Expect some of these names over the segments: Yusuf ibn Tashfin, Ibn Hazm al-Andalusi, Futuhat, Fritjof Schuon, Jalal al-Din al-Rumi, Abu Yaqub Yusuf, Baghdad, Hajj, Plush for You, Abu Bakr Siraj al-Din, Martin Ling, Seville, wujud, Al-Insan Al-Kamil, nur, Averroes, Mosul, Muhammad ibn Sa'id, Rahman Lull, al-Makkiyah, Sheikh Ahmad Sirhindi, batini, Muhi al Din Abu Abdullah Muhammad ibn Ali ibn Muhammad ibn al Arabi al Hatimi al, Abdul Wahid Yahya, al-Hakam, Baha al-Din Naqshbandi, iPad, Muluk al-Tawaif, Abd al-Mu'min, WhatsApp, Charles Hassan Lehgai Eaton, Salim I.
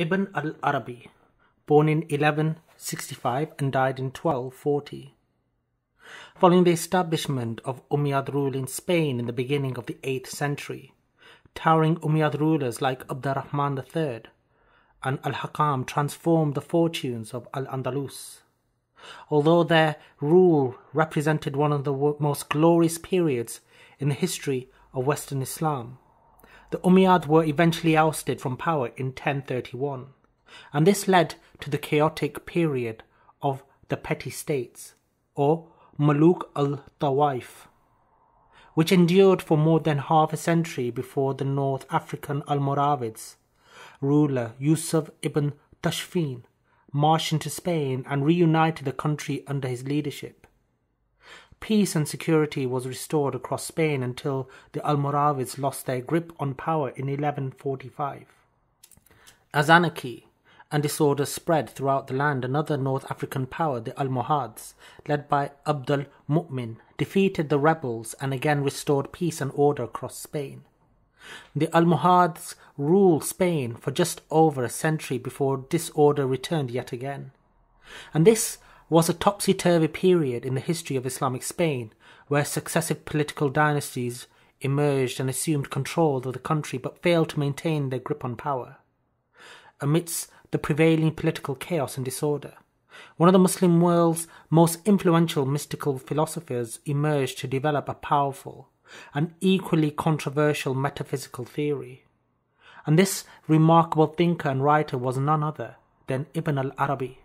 Ibn al-Arabi, born in 1165 and died in 1240. Following the establishment of Umayyad rule in Spain in the beginning of the 8th century, towering Umayyad rulers like Abd al-Rahman III and al-Hakam transformed the fortunes of al-Andalus. Although their rule represented one of the most glorious periods in the history of Western Islam, the Umayyads were eventually ousted from power in 1031, and this led to the chaotic period of the petty states, or Muluk al-Tawaif, which endured for more than half a century before the North African Almoravids ruler Yusuf ibn Tashfin marched into Spain and reunited the country under his leadership. Peace and security was restored across Spain until the Almoravids lost their grip on power in 1145. As anarchy and disorder spread throughout the land, another North African power, the Almohads, led by Abd al-Mu'min, defeated the rebels and again restored peace and order across Spain. The Almohads ruled Spain for just over a century before disorder returned yet again. And this was a topsy-turvy period in the history of Islamic Spain, where successive political dynasties emerged and assumed control of the country but failed to maintain their grip on power. Amidst the prevailing political chaos and disorder, one of the Muslim world's most influential mystical philosophers emerged to develop a powerful and equally controversial metaphysical theory. And this remarkable thinker and writer was none other than Ibn al-Arabi.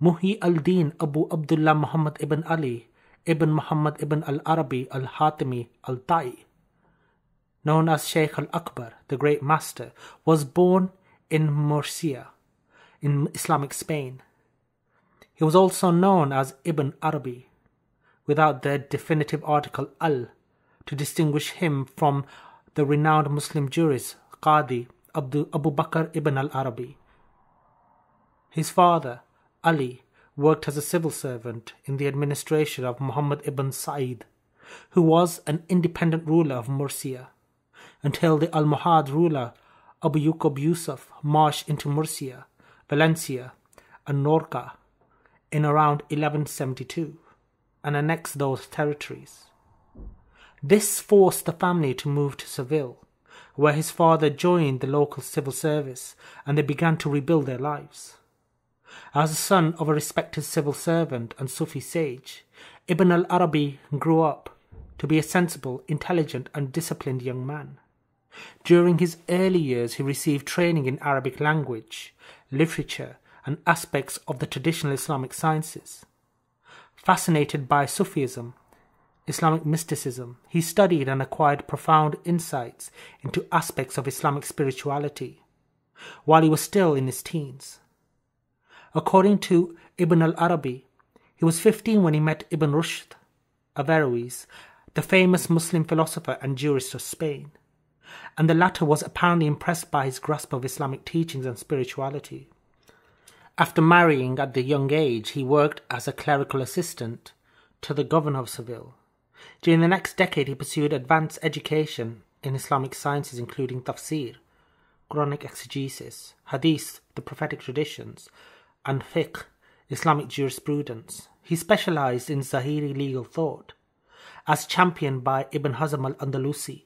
Muhi al Din Abu Abdullah Muhammad ibn Ali ibn Muhammad ibn al Arabi al Hatimi al, known as Sheikh al-Akbar, the Great Master, was born in Murcia, in Islamic Spain. He was also known as Ibn Arabi, without the definitive article al, to distinguish him from the renowned Muslim jurist Qadi Abu Bakr ibn al Arabi. His father, Ali, worked as a civil servant in the administration of Muhammad ibn Sa'id, who was an independent ruler of Murcia, until the Almohad ruler Abu Yaqub Yusuf marched into Murcia, Valencia and Norca in around 1172 and annexed those territories. This forced the family to move to Seville, where his father joined the local civil service and they began to rebuild their lives. As the son of a respected civil servant and Sufi sage, Ibn al-Arabi grew up to be a sensible, intelligent and disciplined young man. During his early years he received training in Arabic language, literature and aspects of the traditional Islamic sciences. Fascinated by Sufism, Islamic mysticism, he studied and acquired profound insights into aspects of Islamic spirituality while he was still in his teens. According to Ibn al-Arabi, he was 15 when he met Ibn Rushd, Averroes, the famous Muslim philosopher and jurist of Spain, and the latter was apparently impressed by his grasp of Islamic teachings and spirituality. After marrying at the young age, he worked as a clerical assistant to the governor of Seville. During the next decade, he pursued advanced education in Islamic sciences including tafsir, Quranic exegesis, hadith, the prophetic traditions, and fiqh, Islamic jurisprudence. He specialized in Zahiri legal thought, as championed by Ibn Hazm al-Andalusi,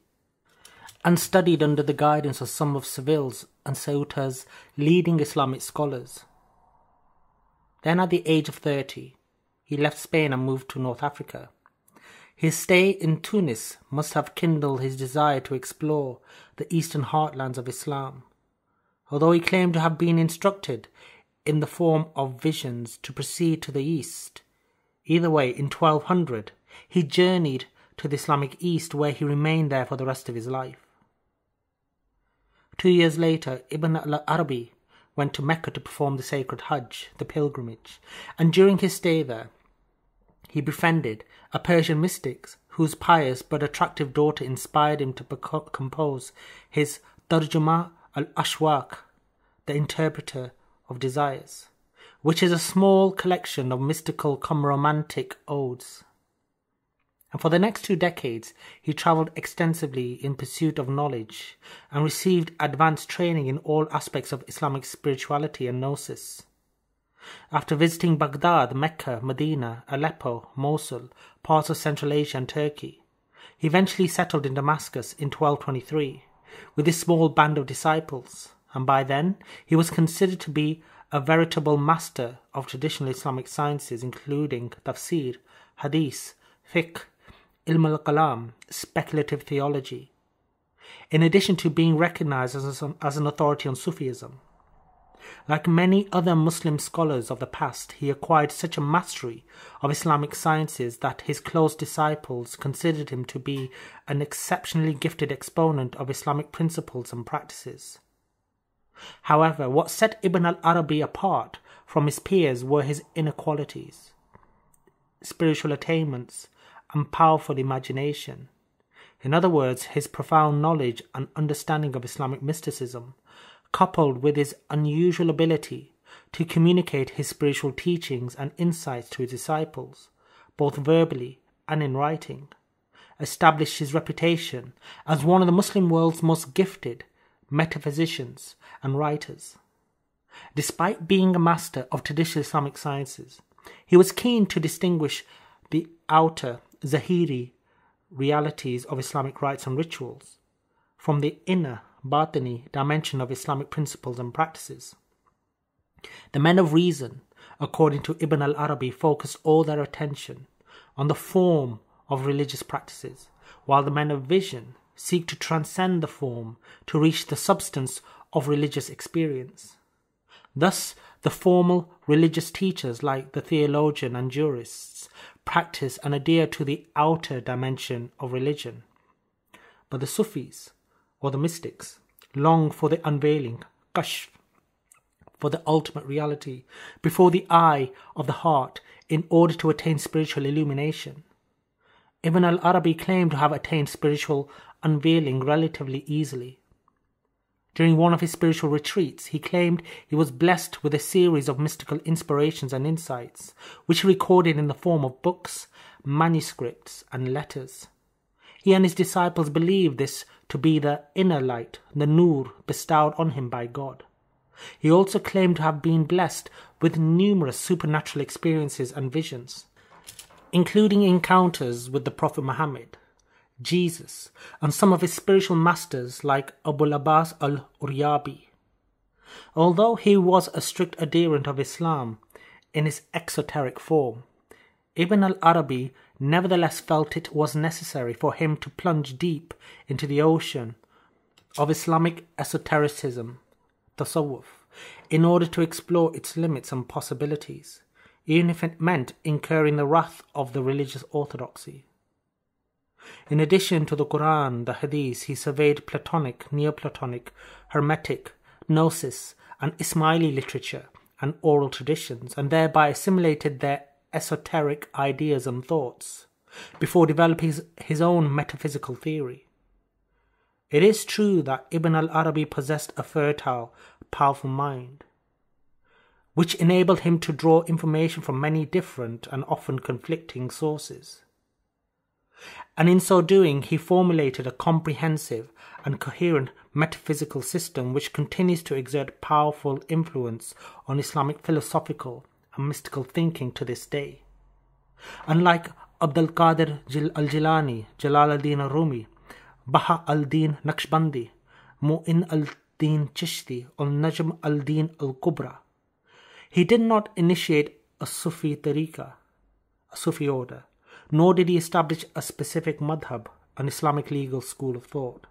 and studied under the guidance of some of Seville's and Ceuta's leading Islamic scholars. Then at the age of 30, he left Spain and moved to North Africa. His stay in Tunis must have kindled his desire to explore the eastern heartlands of Islam, although he claimed to have been instructed in the form of visions to proceed to the east. Either way, in 1200, he journeyed to the Islamic East, where he remained there for the rest of his life. 2 years later, Ibn al-Arabi went to Mecca to perform the sacred Hajj, the pilgrimage, and during his stay there, he befriended a Persian mystic whose pious but attractive daughter inspired him to compose his Tarjuman al-Ashwaq, the interpreter of desires, which is a small collection of mystical cum romantic odes. and for the next 2 decades he travelled extensively in pursuit of knowledge and received advanced training in all aspects of Islamic spirituality and gnosis. After visiting Baghdad, Mecca, Medina, Aleppo, Mosul, parts of Central Asia and Turkey, he eventually settled in Damascus in 1223 with his small band of disciples, and by then he was considered to be a veritable master of traditional Islamic sciences including tafsir, hadith, fiqh, ilm al-kalam, speculative theology, in addition to being recognized as an authority on Sufism. Like many other Muslim scholars of the past, he acquired such a mastery of Islamic sciences that his close disciples considered him to be an exceptionally gifted exponent of Islamic principles and practices. However, what set Ibn al-Arabi apart from his peers were his inner qualities, spiritual attainments, and powerful imagination. In other words, his profound knowledge and understanding of Islamic mysticism, coupled with his unusual ability to communicate his spiritual teachings and insights to his disciples, both verbally and in writing, established his reputation as one of the Muslim world's most gifted metaphysicians and writers. Despite being a master of traditional Islamic sciences, he was keen to distinguish the outer Zahiri realities of Islamic rites and rituals from the inner Batini dimension of Islamic principles and practices. The men of reason, according to Ibn al-Arabi, focused all their attention on the form of religious practices, while the men of vision seek to transcend the form to reach the substance of religious experience. Thus, the formal religious teachers, like the theologian and jurists, practice and adhere to the outer dimension of religion. But the Sufis, or the mystics, long for the unveiling, kashf, for the ultimate reality, before the eye of the heart, in order to attain spiritual illumination. Ibn al-Arabi claimed to have attained spiritual unveiling relatively easily. During one of his spiritual retreats, he claimed he was blessed with a series of mystical inspirations and insights, which he recorded in the form of books, manuscripts, and letters. He and his disciples believed this to be the inner light, the nur, bestowed on him by God. He also claimed to have been blessed with numerous supernatural experiences and visions, including encounters with the Prophet Muhammad, Jesus, and some of his spiritual masters like Abul Abbas al-Uryabi. Although he was a strict adherent of Islam in its exoteric form, Ibn al-Arabi nevertheless felt it was necessary for him to plunge deep into the ocean of Islamic esotericism, tasawwuf, in order to explore its limits and possibilities, even if it meant incurring the wrath of the religious orthodoxy. In addition to the Quran, the Hadith, he surveyed Platonic, Neoplatonic, Hermetic, Gnosis, and Ismaili literature and oral traditions, and thereby assimilated their esoteric ideas and thoughts, before developing his own metaphysical theory. It is true that Ibn al-Arabi possessed a fertile, powerful mind, which enabled him to draw information from many different and often conflicting sources. And in so doing, he formulated a comprehensive and coherent metaphysical system which continues to exert powerful influence on Islamic philosophical and mystical thinking to this day. Unlike Abd al-Qadir al-Jilani, Jalal al-Din al-Rumi, Baha al-Din Naqshbandi, Mu'in al-Din Chishti, al-Najm al-Din al-Kubra, he did not initiate a Sufi tariqa, a Sufi order, nor did he establish a specific madhab, an Islamic legal school of thought.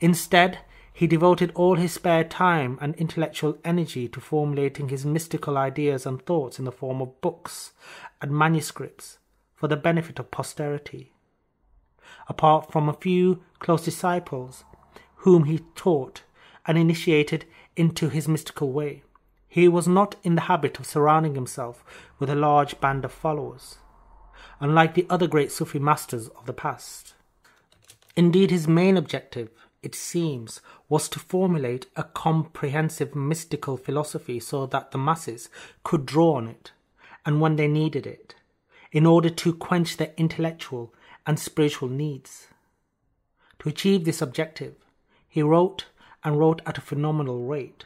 Instead, he devoted all his spare time and intellectual energy to formulating his mystical ideas and thoughts in the form of books and manuscripts for the benefit of posterity. Apart from a few close disciples whom he taught and initiated into his mystical way, he was not in the habit of surrounding himself with a large band of followers, unlike the other great Sufi masters of the past. Indeed, his main objective, it seems, was to formulate a comprehensive mystical philosophy so that the masses could draw on it, and when they needed it, in order to quench their intellectual and spiritual needs. To achieve this objective, he wrote and wrote at a phenomenal rate.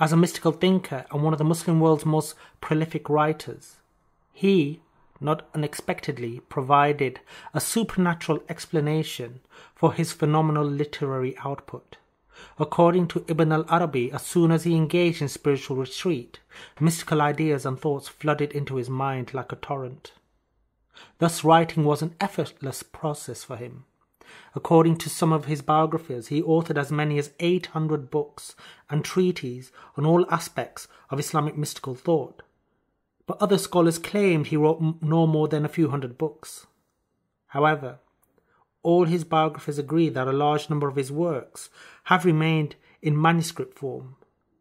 As a mystical thinker and one of the Muslim world's most prolific writers, he, not unexpectedly, provided a supernatural explanation for his phenomenal literary output. According to Ibn al-Arabi, as soon as he engaged in spiritual retreat, mystical ideas and thoughts flooded into his mind like a torrent. Thus, writing was an effortless process for him. According to some of his biographers, he authored as many as 800 books and treatises on all aspects of Islamic mystical thought, but other scholars claimed he wrote no more than a few hundred books. However, all his biographers agree that a large number of his works have remained in manuscript form,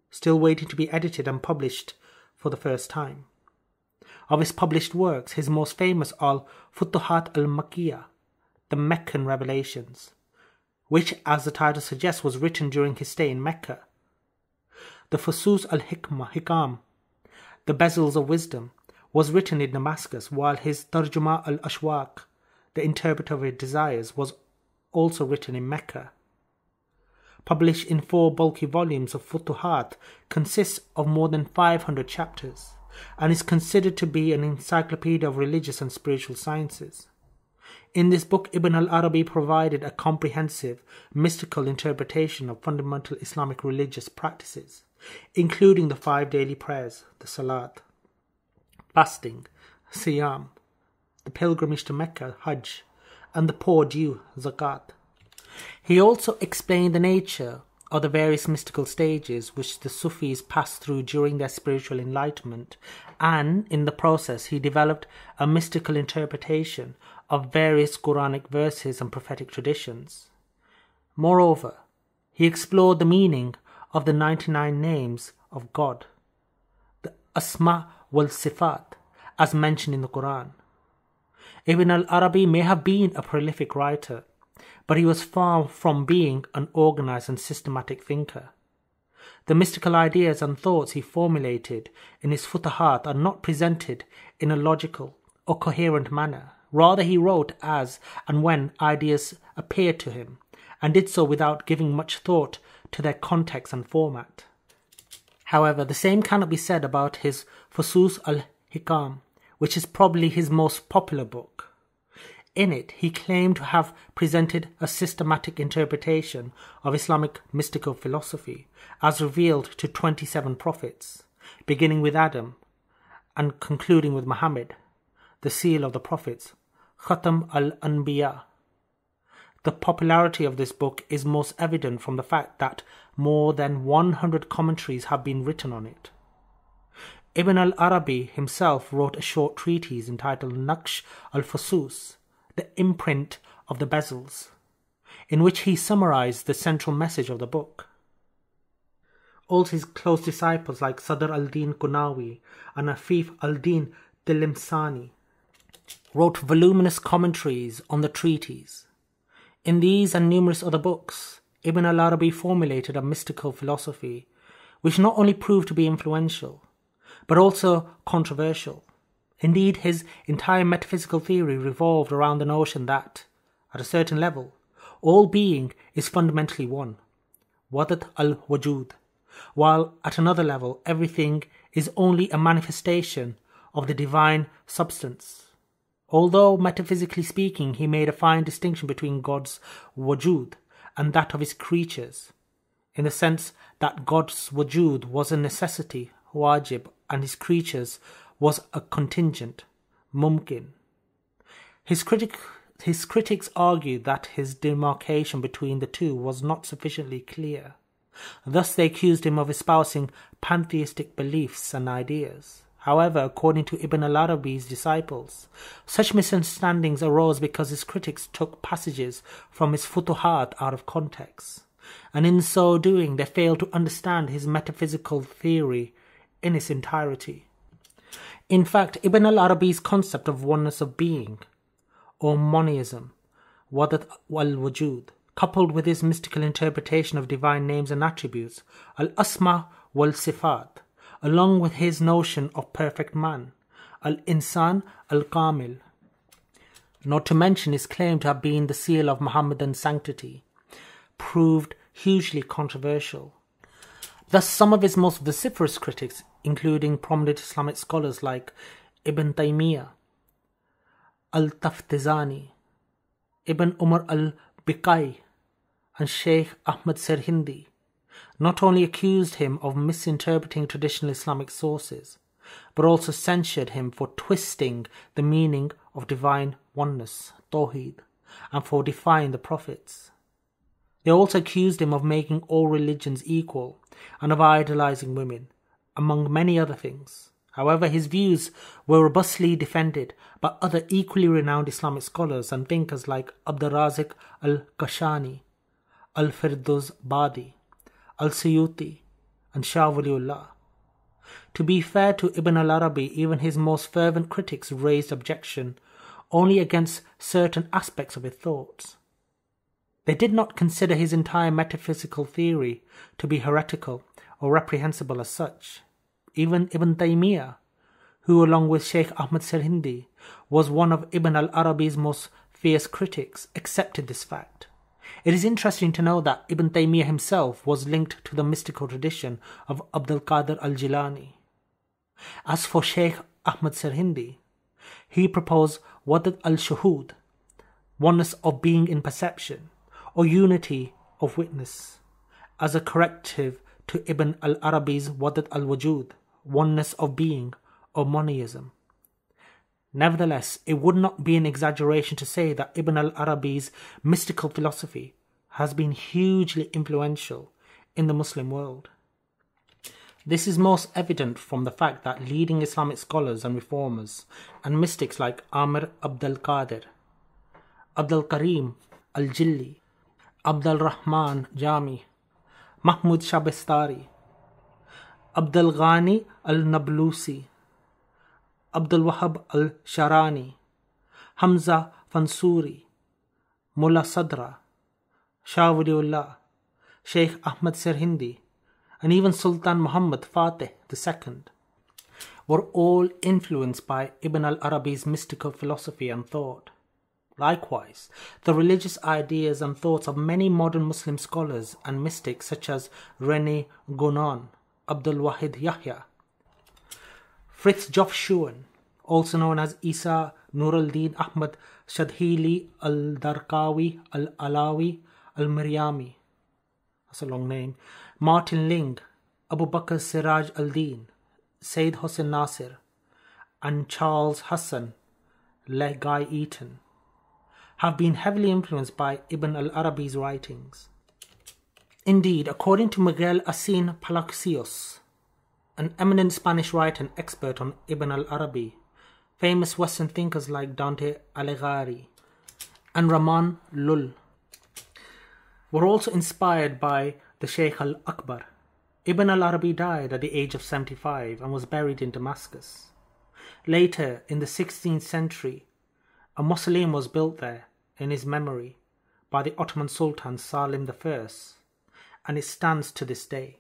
still waiting to be edited and published for the first time. Of his published works, his most famous are Futuhat al-Makkiyah, the Meccan Revelations, which, as the title suggests, was written during his stay in Mecca, the Fusus al-Hikam, the Bezels of Wisdom, was written in Damascus, while his Tarjuman al-Ashwaq, the Interpreter of His Desires, was also written in Mecca. Published in 4 bulky volumes of Futuhat, consists of more than 500 chapters, and is considered to be an encyclopedia of religious and spiritual sciences. In this book, Ibn al-Arabi provided a comprehensive, mystical interpretation of fundamental Islamic religious practices, including the 5 daily prayers, the Salat, fasting, Siyam, the pilgrimage to Mecca, Hajj, and the poor due, Zakat. He also explained the nature of the various mystical stages which the Sufis pass through during their spiritual enlightenment, and in the process he developed a mystical interpretation of various Quranic verses and prophetic traditions. Moreover, he explored the meaning of the 99 names of God, the Asma wal Sifat, as mentioned in the Quran. Ibn al-Arabi may have been a prolific writer, but he was far from being an organized and systematic thinker. The mystical ideas and thoughts he formulated in his Futuhat are not presented in a logical or coherent manner. Rather, he wrote as and when ideas appeared to him, and did so without giving much thought to their context and format. However, the same cannot be said about his Fusus al-Hikam, which is probably his most popular book. In it, he claimed to have presented a systematic interpretation of Islamic mystical philosophy, as revealed to 27 prophets, beginning with Adam and concluding with Muhammad, the seal of the prophets, Khatam al-Anbiya. The popularity of this book is most evident from the fact that more than 100 commentaries have been written on it. Ibn al-Arabi himself wrote a short treatise entitled Naqsh al-Fusus, the imprint of the bezels, in which he summarized the central message of the book. All his close disciples like Sadr al-Din Kunawi and Afif al-Din Dilimsani wrote voluminous commentaries on the treatise. In these and numerous other books, Ibn al-Arabi formulated a mystical philosophy which not only proved to be influential, but also controversial. Indeed, his entire metaphysical theory revolved around the notion that, at a certain level, all being is fundamentally one, wahdat al-wujud, while at another level everything is only a manifestation of the divine substance. Although, metaphysically speaking, he made a fine distinction between God's wujud and that of his creatures, in the sense that God's wujud was a necessity, wajib, and his creatures was a contingent, mumkin. His critics argued that his demarcation between the two was not sufficiently clear. Thus they accused him of espousing pantheistic beliefs and ideas. However, according to Ibn al-Arabi's disciples, such misunderstandings arose because his critics took passages from his Futuhat out of context, and in so doing they failed to understand his metaphysical theory in its entirety. In fact, Ibn al-Arabi's concept of oneness of being, or monism, wahdat al-wujud, coupled with his mystical interpretation of divine names and attributes, al-asma wal-sifat, along with his notion of perfect man, al-insan al-kamil, not to mention his claim to have been the seal of Muhammadan sanctity, proved hugely controversial. Thus, some of his most vociferous critics, including prominent Islamic scholars like Ibn Taymiyyah, al-Taftizani, Ibn Umar al-Biqai, and Sheikh Ahmad Sirhindi, not only accused him of misinterpreting traditional Islamic sources, but also censured him for twisting the meaning of divine oneness, Tawheed, and for defying the prophets. They also accused him of making all religions equal and of idolizing women, among many other things. However, his views were robustly defended by other equally renowned Islamic scholars and thinkers like Abdurrazik al-Kashani, al-Firdoz Badi, al-Suyuti, and Shah Waliullah. To be fair to Ibn al-Arabi, even his most fervent critics raised objection only against certain aspects of his thoughts. They did not consider his entire metaphysical theory to be heretical or reprehensible as such. Even Ibn Taymiyyah, who along with Sheikh Ahmad Sirhindi was one of Ibn al-Arabi's most fierce critics, accepted this fact. It is interesting to know that Ibn Taymiyyah himself was linked to the mystical tradition of Abd al-Qadir al-Jilani. As for Sheikh Ahmad Sirhindi, he proposed wahdat al-shuhud, oneness of being in perception, or unity of witness, as a corrective to Ibn al-Arabi's wahdat al-wujud, oneness of being, or monism. Nevertheless, it would not be an exaggeration to say that Ibn al-Arabi's mystical philosophy has been hugely influential in the Muslim world. This is most evident from the fact that leading Islamic scholars and reformers and mystics like Amir Abd al-Qadir, Abd al-Karim al-Jilli, Abd al-Rahman Jami, Mahmud Shabestari, Abd al-Ghani al-Nablusi, Abd al-Wahhab al-Sharani, Hamza Fansuri, Mullah Sadra, Shah Waliullah, Sheikh Ahmad Sirhindi, and even Sultan Muhammad Fatih II were all influenced by Ibn al-Arabi's mystical philosophy and thought. Likewise, the religious ideas and thoughts of many modern Muslim scholars and mystics such as René Guénon, Abdul Wahid Yahya, Fritjof Schuon, also known as Isa Nur al Din Ahmad Shadhili al-Darqawi al-Alawi al-Miryami, that's a long name, Martin Ling, Abu Bakr Siraj al-Din, Sayyid Hossein Nasir, and Charles Hassan Lehgai Eaton, have been heavily influenced by Ibn al-Arabi's writings. Indeed, according to Miguel Asin Palacios, an eminent Spanish writer and expert on Ibn al-Arabi, famous Western thinkers like Dante Alighieri and Rahman Lull were also inspired by the Sheikh al-Akbar. Ibn al-Arabi died at the age of 75 and was buried in Damascus. Later, in the 16th century, a mausoleum was built there in his memory by the Ottoman Sultan Salim I, and it stands to this day.